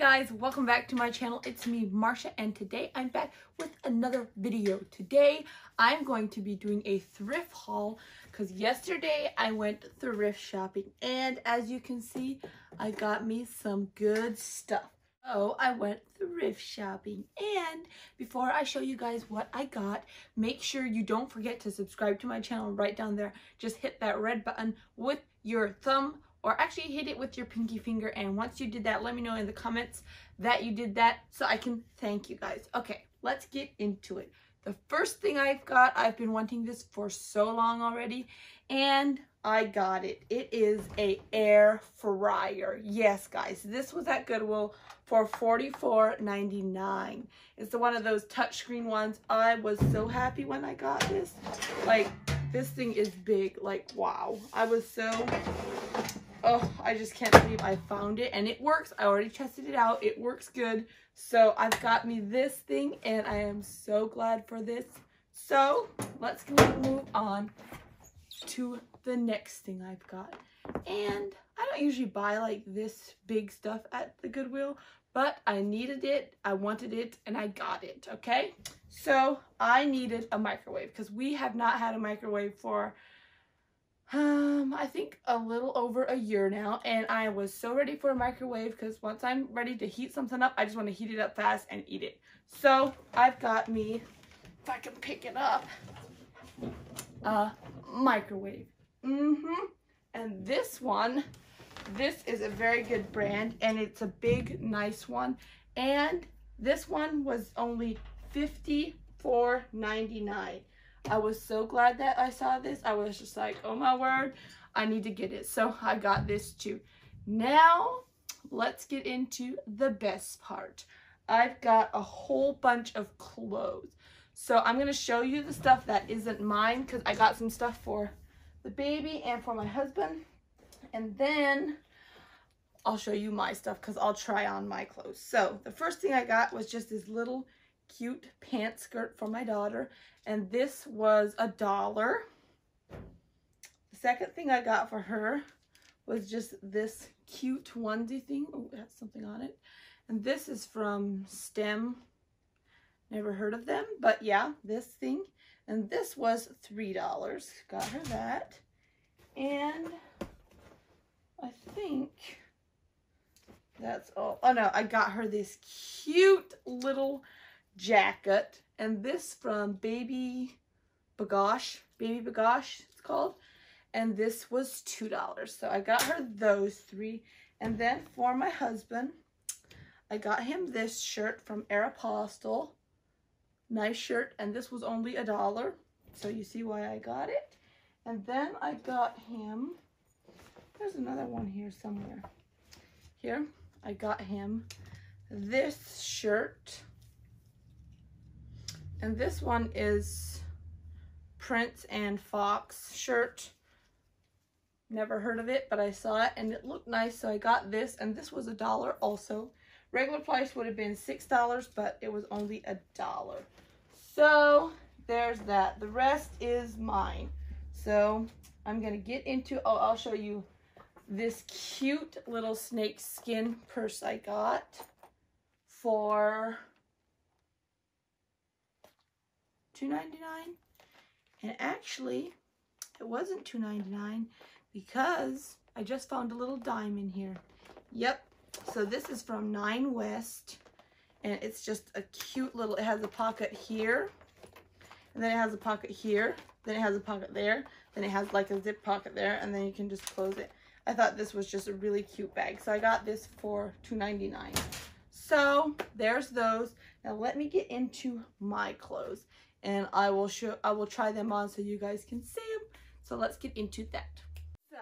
guys, welcome back to my channel. It's me, Marsha, and today I'm back with another video. Today I'm going to be doing a thrift haul because yesterday I went thrift shopping and as you can see I got me some good stuff. Oh, I went thrift shopping, and before I show you guys what I got, make sure you don't forget to subscribe to my channel right down there. Just hit that red button with your thumb, or actually hit it with your pinky finger, and once you did that, let me know in the comments that you did that so I can thank you guys. Okay, let's get into it. The first thing I've got, I've been wanting this for so long already, and I got it. It is an air fryer. Yes, guys, this was at Goodwill for $44.99. It's one of those touchscreen ones. I was so happy when I got this. Like, this thing is big. Like, wow. I was so... oh, I just can't believe I found it, and it works. I already tested it out. It works good. So I've got me this thing, and I am so glad for this. So let's move on to the next thing I've got. And I don't usually buy like this big stuff at the Goodwill, but I needed it, I wanted it, and I got it, okay? So I needed a microwave because we have not had a microwave for I think a little over a year now, and I was so ready for a microwave because once I'm ready to heat something up, I just want to heat it up fast and eat it. So I've got me, if I can pick it up, a microwave. And this one, this is a very good brand, and it's a big, nice one. And this one was only $54.99. I was so glad that I saw this. I was just like, oh my word, I need to get it. So I got this too. Now, let's get into the best part. I've got a whole bunch of clothes. So I'm going to show you the stuff that isn't mine because I got some stuff for the baby and for my husband. And then I'll show you my stuff because I'll try on my clothes. So the first thing I got was just this little cute pant skirt for my daughter, and this was $1. The second thing I got for her was just this cute onesie thing. Oh, it has something on it, and this is from STEM. Never heard of them, but yeah, this thing, and this was $3. Got her that, and I think that's all. Oh no, I got her this cute little jacket, and this from Baby B'gosh. Baby B'gosh it's called, and this was $2. So I got her those three, and then for my husband I got him this shirt from Aeropostale. Nice shirt, and this was only $1, so you see why I got it. And then I got him, there's another one here somewhere. Here I got him this shirt, and this one is Prince and Fox shirt. Never heard of it, but I saw it and it looked nice, so I got this, and this was $1 also. Regular price would have been $6, but it was only $1. So there's that. The rest is mine. So I'm going to get into, oh, I'll show you this cute little snake skin purse I got for $2.99, and actually it wasn't $2.99 because I just found a little dime in here. Yep, so this is from Nine West, and it's just a cute little, it has a pocket here, and then it has a pocket here, then it has a pocket there, then it has like a zip pocket there, and then you can just close it. I thought this was just a really cute bag, so I got this for $2.99. So there's those. Now let me get into my clothes, and I will try them on so you guys can see them. So let's get into that. So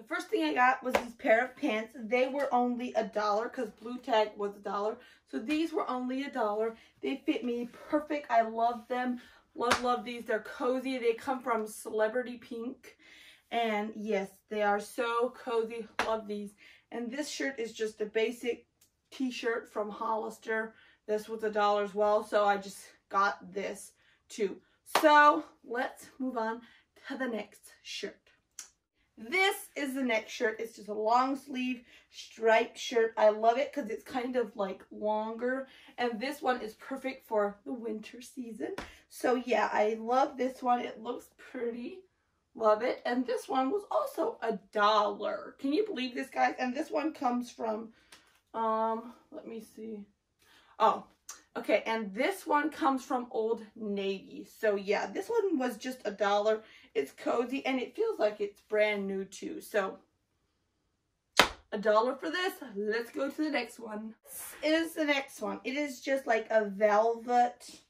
the first thing I got was this pair of pants. They were only $1 because Blue Tag was $1. So these were only $1. They fit me perfect. I love them. Love these. They're cozy. They come from Celebrity Pink. And yes, they are so cozy. Love these. And this shirt is just a basic t-shirt from Hollister. This was $1 as well, so I just got this too. So let's move on to the next shirt. This is the next shirt. It's just a long sleeve striped shirt. I love it because it's kind of like longer, and this one is perfect for the winter season. So yeah, I love this one. It looks pretty. Love it. And this one was also $1. Can you believe this, guys? And this one comes from, let me see. Oh, okay. And this one comes from Old Navy. So yeah, this one was just $1. It's cozy and it feels like it's brand new too. So $1 for this. Let's go to the next one. This is the next one. It is just like a velvet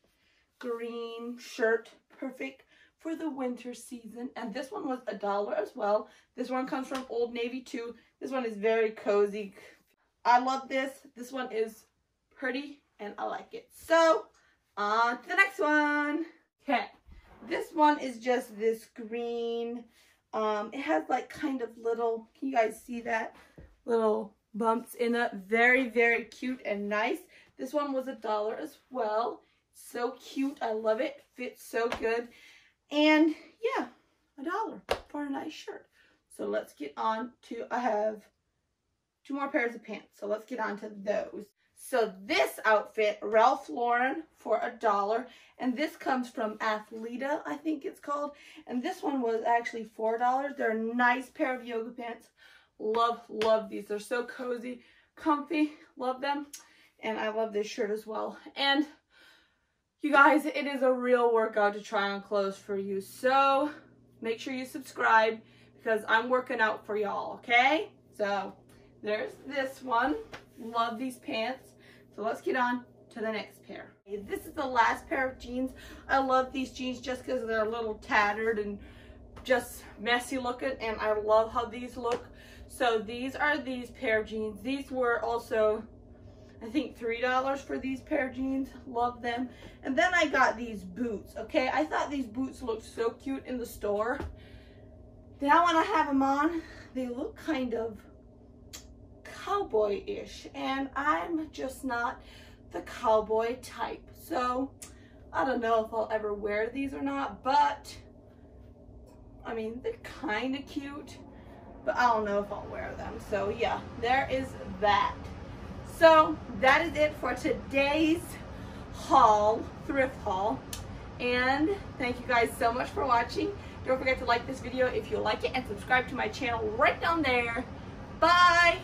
green shirt. Perfect for the winter season. And this one was $1 as well. This one comes from Old Navy too. This one is very cozy. I love this. This one is pretty and I like it. So on to the next one. Okay, this one is just this green, it has like kind of little, can you guys see that, little bumps in it. Very cute and nice. This one was $1 as well. So cute. I love it. Fits so good. And yeah, $1 for a nice shirt. So let's get on to, I have 2 more pairs of pants. So let's get on to those. So this outfit, Ralph Lauren for $1. And this comes from Athleta, I think it's called. And this one was actually $4. They're a nice pair of yoga pants. Love these. They're so cozy, comfy. Love them. And I love this shirt as well. And you guys, it is a real workout to try on clothes for you. So make sure you subscribe because I'm working out for y'all, okay? So there's this one. Love these pants. So let's get on to the next pair. This is the last pair of jeans. I love these jeans just because they're a little tattered and just messy looking, and I love how these look. So these are these pair of jeans. These were also, I think, $3 for these pair of jeans. Love them. And then I got these boots, okay? I thought these boots looked so cute in the store. Now when I have them on, they look kind of cowboy-ish, and I'm just not the cowboy type. So I don't know if I'll ever wear these or not, but I mean, they're kind of cute, but I don't know if I'll wear them. So yeah, there is that. So that is it for today's haul, thrift haul, and thank you guys so much for watching. Don't forget to like this video if you like it, and subscribe to my channel right down there. Bye.